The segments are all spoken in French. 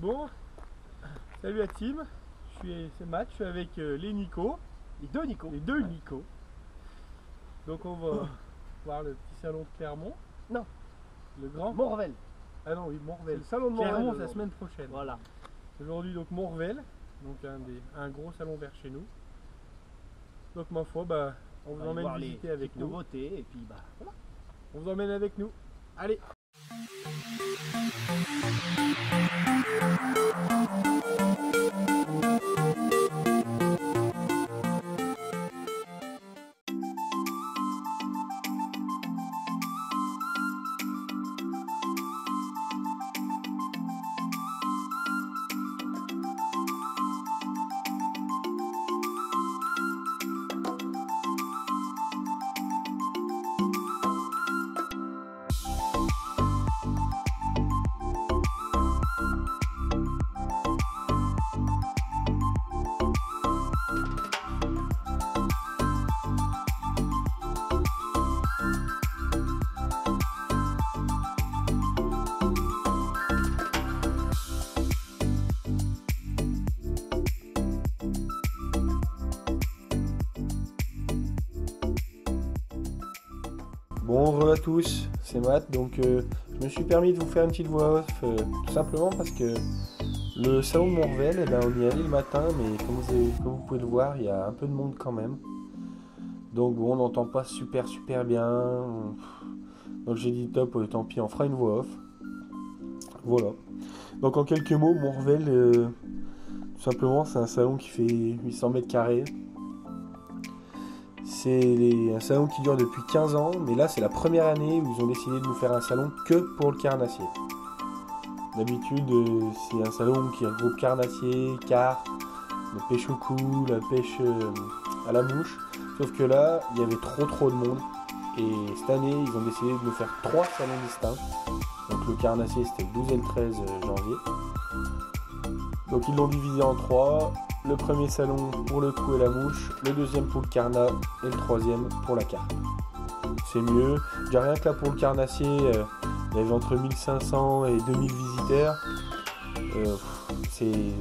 Bon, salut la team, c'est Matt, je suis avec les deux Nico. Donc on va voir le petit salon de Clermont. Non, le grand Montrevel. Ah non, oui, Montrevel. Le salon de Clermont, c'est la semaine prochaine. Voilà. Aujourd'hui donc Montrevel, donc un gros salon vers chez nous. Donc ma foi, bah, on vous emmène visiter avec nous. Nouveautés et puis bah voilà. On vous emmène avec nous. Allez. Bon, re à tous, c'est Matt, donc je me suis permis de vous faire une petite voix off, tout simplement parce que le salon de Montrevel, on y allait le matin, mais comme vous pouvez le voir, il y a un peu de monde quand même. Donc bon, on n'entend pas super bien, donc j'ai dit top, tant pis, on fera une voix off. Voilà. Donc en quelques mots, Montrevel, tout simplement, c'est un salon qui fait 800 mètres carrés. C'est un salon qui dure depuis 15 ans, mais là c'est la première année où ils ont décidé de nous faire un salon que pour le carnassier. D'habitude c'est un salon qui regroupe carnassier, carpe, la pêche au cou, la pêche à la mouche. Sauf que là il y avait trop de monde et cette année ils ont décidé de nous faire 3 salons distincts. Donc le carnassier c'était le 12 et le 13 janvier. Donc ils l'ont divisé en 3. Le premier salon pour le coup et la mouche, le deuxième pour le carna et le troisième pour la carpe. C'est mieux, déjà rien que là pour le carnassier, il y avait entre 1500 et 2000 visiteurs.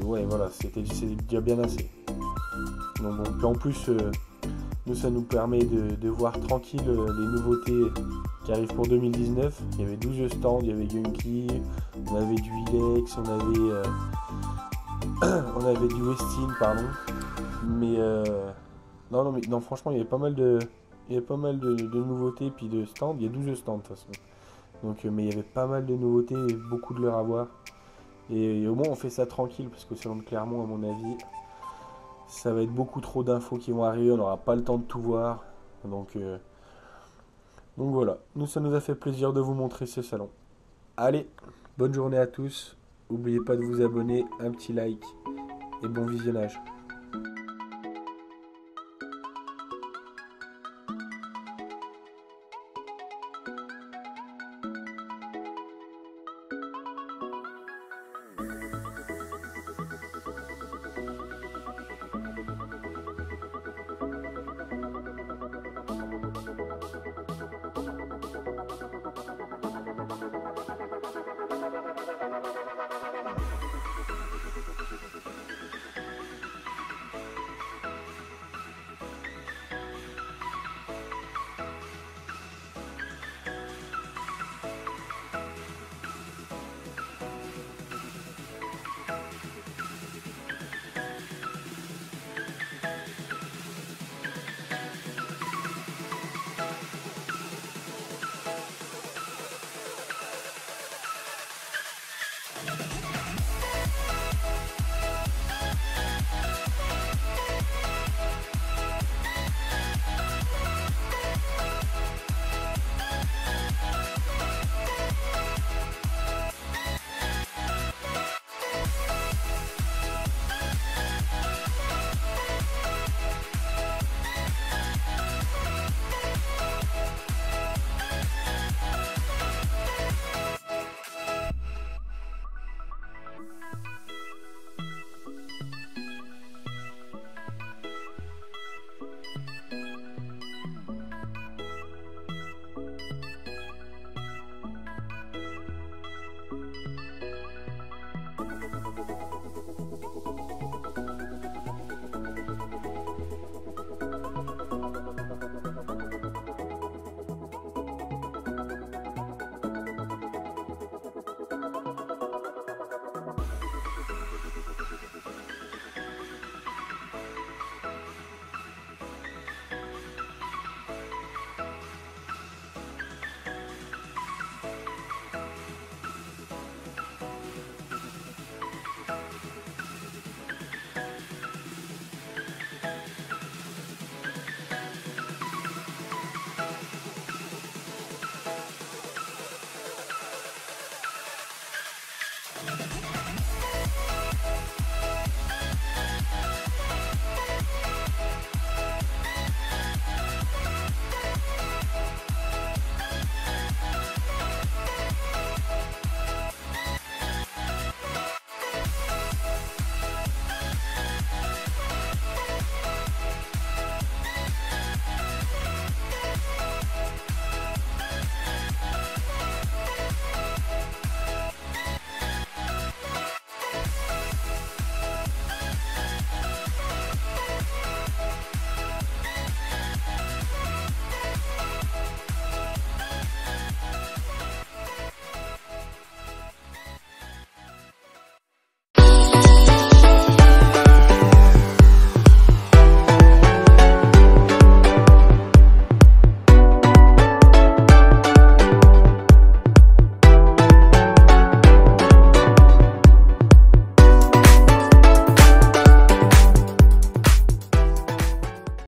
Ouais voilà, c'était déjà bien assez. Donc, bon, en plus, nous ça nous permet de voir tranquille les nouveautés qui arrivent pour 2019. Il y avait 12 stands, il y avait Yunkie, on avait du Ilex, on avait du Westin, pardon, mais non, franchement, il y avait pas mal de nouveautés, puis de stands. Il y a 12 stands de toute façon, donc, mais il y avait pas mal de nouveautés, et beaucoup de leur avoir, et au moins on fait ça tranquille, parce qu'au salon de Clermont, à mon avis, ça va être beaucoup trop d'infos qui vont arriver, on n'aura pas le temps de tout voir, donc voilà, nous ça nous a fait plaisir de vous montrer ce salon. Allez, bonne journée à tous. N'oubliez pas de vous abonner, un petit like et bon visionnage.